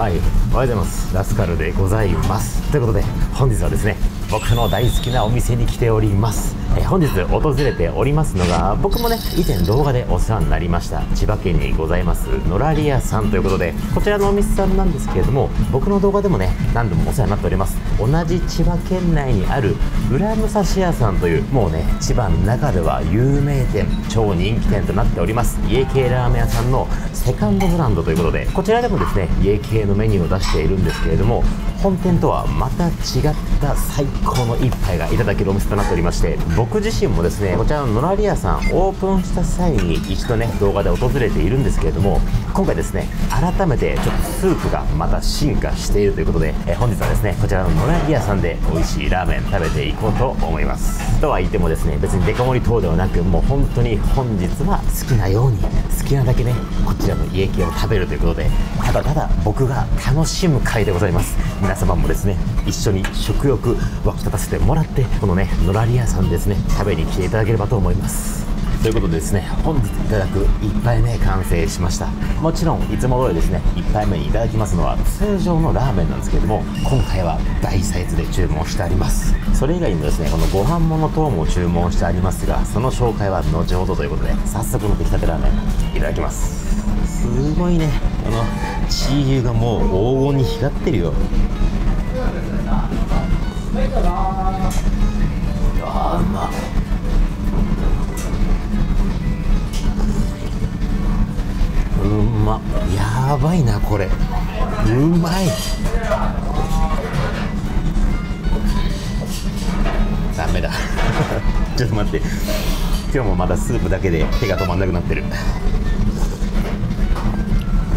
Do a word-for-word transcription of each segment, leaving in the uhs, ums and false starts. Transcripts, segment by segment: はい、おはようございます。ラスカルでございます。ということで、本日はですね、僕の大好きなお店に来ております。え本日訪れておりますのが、僕もね、以前動画でお世話になりました、千葉県にございます、のらりやさんということで、こちらのお店さんなんですけれども、僕の動画でもね、何度もお世話になっております。同じ千葉県内にある、裏武蔵屋さんという、もうね、千葉の中では有名店、超人気店となっております、家系ラーメン屋さんのセカンドブランドということで、こちらでもですね、家系のメニューを出しているんですけれども、本店とはまた違った最高の一杯がいただけるお店となっておりまして、僕自身もですねこちらののらりやさんオープンした際に一度ね動画で訪れているんですけれども、今回ですね改めてちょっとスープがまた進化しているということで、え本日はですねこちらののらりやさんで美味しいラーメン食べていこうと思います。とは言ってもですね別にデカ盛り等ではなく、もう本当に本日は好きなように好きなだけねこちらの家系を食べるということで、ただただ僕が楽しむ会でございます。皆様もですね一緒に食欲湧き立たせてもらって、このねのらりやさんですね食べに来ていただければと思います。ということでですね、本日いただくいっぱいめ完成しました。もちろんいつも通りですねいっぱいめにいただきますのは通常のラーメンなんですけれども、今回は大サイズで注文してあります。それ以外にもですねこのご飯物等も注文してありますが、その紹介は後ほどということで、早速の出来たてラーメンいただきます。すごいね、このチー油がもう黄金に光ってるよ。あーうまっ。うまやばいなこれ、うまい。ダメだちょっと待って、今日もまだスープだけで手が止まんなくなってる。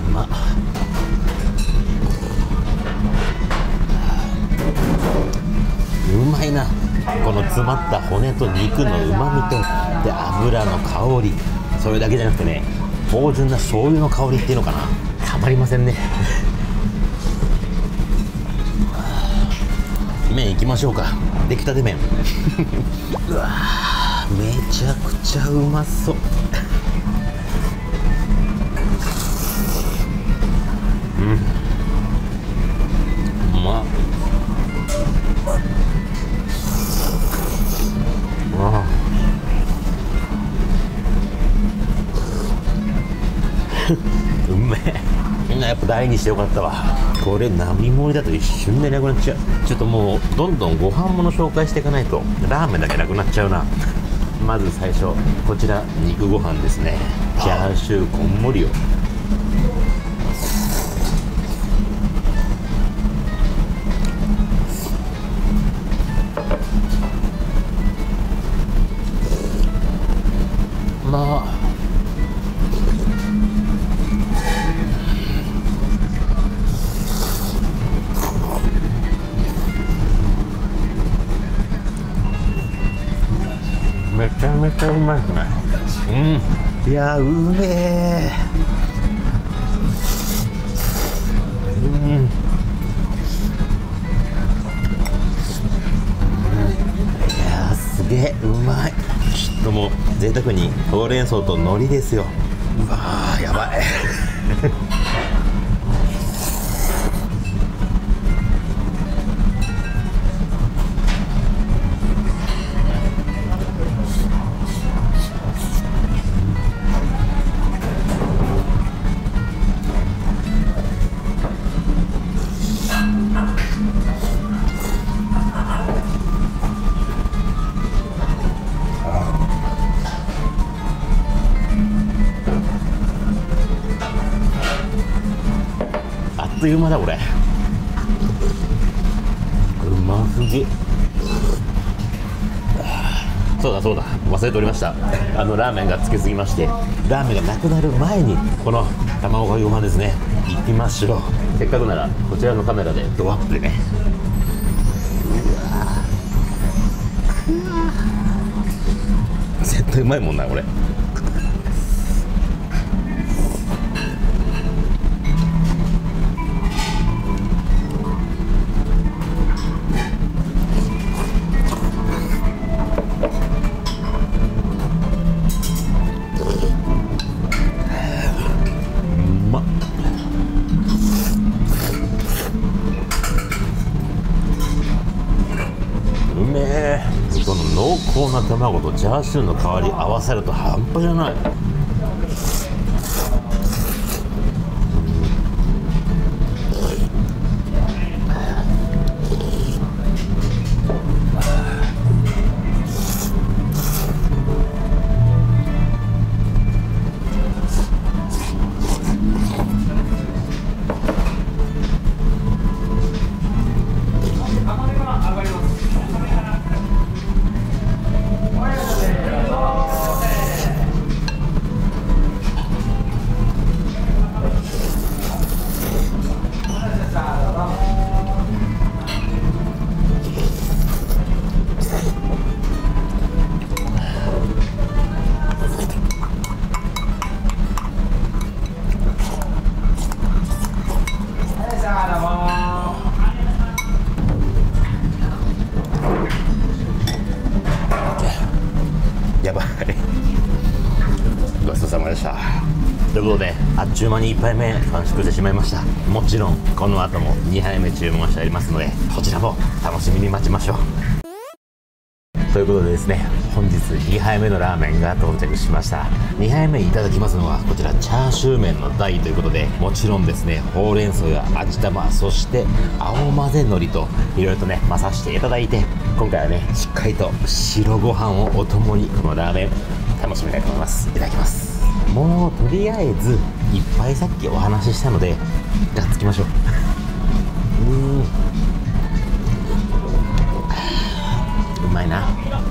うまっ。うまいな、この詰まった骨と肉のうまみとで油の香り、それだけじゃなくてね芳醇な醤油の香りっていうのかな、たまりませんね麺いきましょうか、出来たて麺うわーめちゃくちゃうまそううんうまっ。ああうめえな、やっぱ大にしてよかったわ。これ並盛りだと一瞬でなくなっちゃう。ちょっともうどんどんご飯物紹介していかないとラーメンだけなくなっちゃうなまず最初こちら肉ご飯ですね、チャーシューこんもりを。まあめちゃめちゃうまいですね。うん、いやーうめえ。うん。いやーすげえうまい。ちょっともう贅沢にほうれん草と海苔ですよ。うわーやばい。あっという間だこれ、うますぎ。そうだそうだ、忘れておりました、あのラーメンがつけすぎまして、ラーメンがなくなる前にこの卵かけご飯ですねいきましょう。せっかくならこちらのカメラでドアップでね。うわー絶対うまいもんなこれ。卵とチャーシューの代わり合わせると半端じゃない。やばい。ごちそうさまでした。ということで、あっちゅう間にいっぱいめ完食してしまいました。もちろんこの後もにはいめ注文してありますので、こちらも楽しみに待ちましょう。ということでですね、本日にはいめのラーメンが到着しました。にはいめいただきますのはこちらチャーシュー麺の台ということで、もちろんですね、ほうれん草や味玉、そして青混ぜ海苔といろいろとね混ざしていただいて、今回はねしっかりと白ご飯をお供にこのラーメン楽しみたいと思います。いただきます。もうとりあえずいっぱいさっきお話ししたのでがっつきましょう。うーん、うまいな。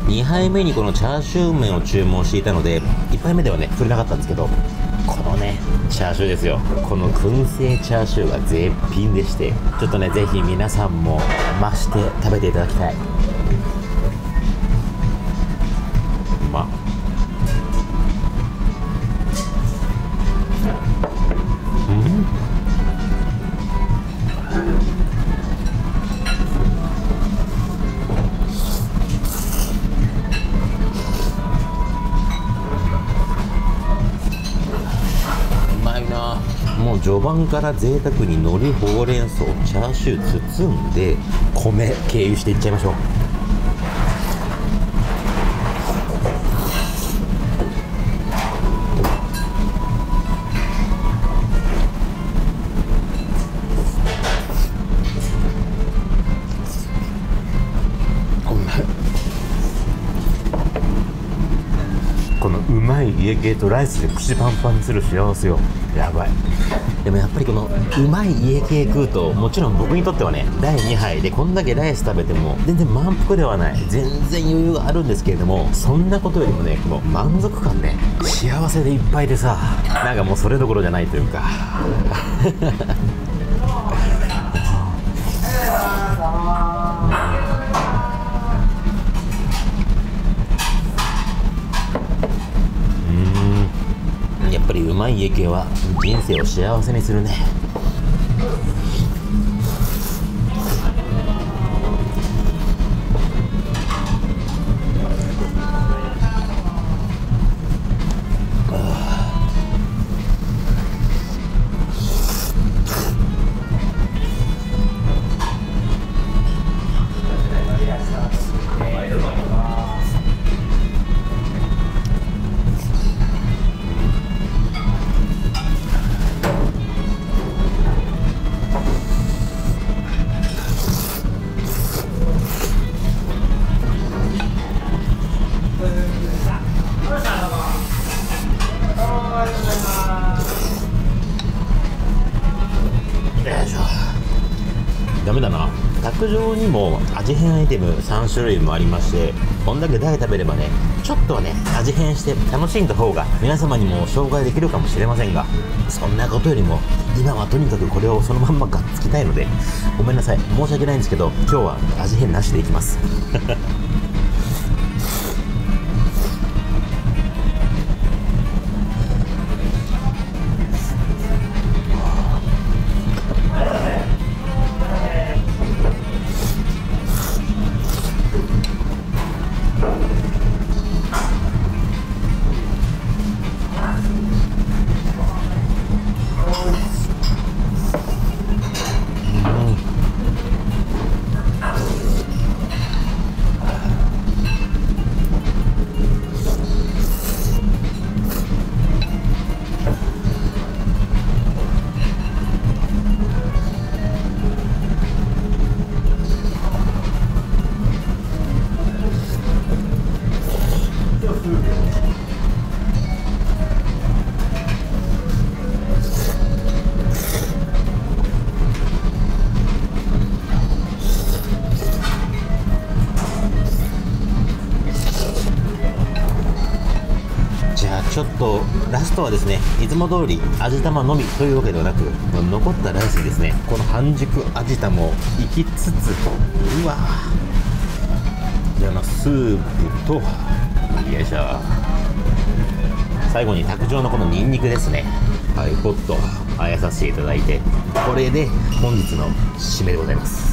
にはいめにこのチャーシュー麺を注文していたので、いっぱいめではね触れなかったんですけど、このねチャーシューですよ。この燻製チャーシューが絶品でして、ちょっとねぜひ皆さんも増して食べていただきたい。うまっ。もう序盤から贅沢に海苔、ほうれん草、チャーシュー包んで米経由していっちゃいましょう。このうまい家系とライスで口パンパンにする幸せよ、やばい。でもやっぱりこのうまい家系食うと、もちろん僕にとってはねだいにはいでこんだけライス食べても全然満腹ではない、全然余裕があるんですけれども、そんなことよりもねこの満足感ね、幸せでいっぱいでさ、なんかもうそれどころじゃないというかうまい家系は人生を幸せにするね。ダメだな。卓上にも味変アイテムさんしゅるいもありまして、こんだけ台食べればねちょっとはね味変して楽しんだ方が皆様にも紹介できるかもしれませんが、そんなことよりも今はとにかくこれをそのまんまがっつきたいので、ごめんなさい、申し訳ないんですけど今日は味変なしでいきますじゃあちょっとラストはですね、いつも通り味玉のみというわけではなく、残ったライスにですね、この半熟味玉をいきつつ、うわー、じゃあのスープと、よいしょ、最後に卓上のこのニンニクですね、はい、ポッとあやさせていただいて、これで本日の締めでございます。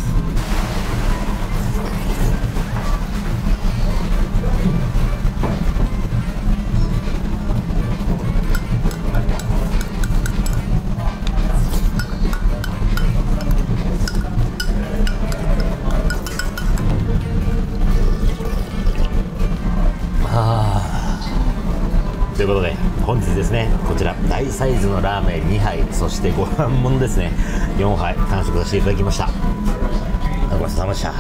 ということで本日ですね、こちら大サイズのラーメンにはい、そしてご飯ものですねよんはい完食させていただきました。ごちそうさまでした。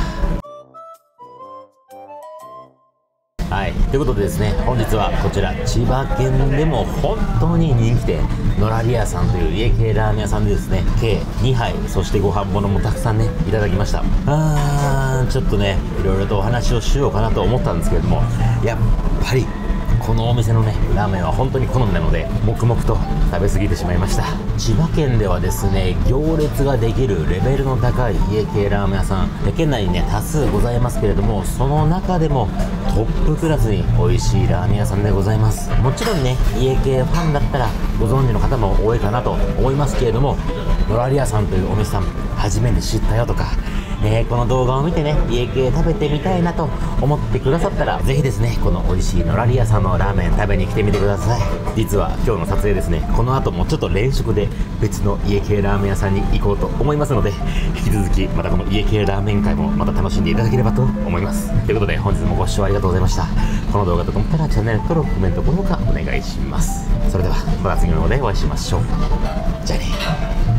はい、ということでですね、本日はこちら千葉県でも本当に人気店、のらり屋さんという家系ラーメン屋さんでですね、計にはい、そしてご飯ものもたくさんねいただきました。あー、ちょっとねいろいろとお話をしようかなと思ったんですけれども、やっぱりこのお店のねラーメンは本当に好みなので、黙々と食べ過ぎてしまいました。千葉県ではですね、行列ができるレベルの高い家系ラーメン屋さん、県内にね多数ございますけれども、その中でもトップクラスに美味しいラーメン屋さんでございます。もちろんね家系ファンだったらご存知の方も多いかなと思いますけれども、のらり屋さんというお店さん初めて知ったよとか、えー、この動画を見てね家系食べてみたいなと思ってくださったら、ぜひですねこの美味しいのらり屋さんのラーメン食べに来てみてください。実は今日の撮影ですね、この後もちょっと連食で別の家系ラーメン屋さんに行こうと思いますので、引き続きまたこの家系ラーメン会もまた楽しんでいただければと思います。ということで本日もご視聴ありがとうございました。この動画と思ったらチャンネル登録、コメント、高評価お願いします。それではまた次の動画でお会いしましょう。じゃあね。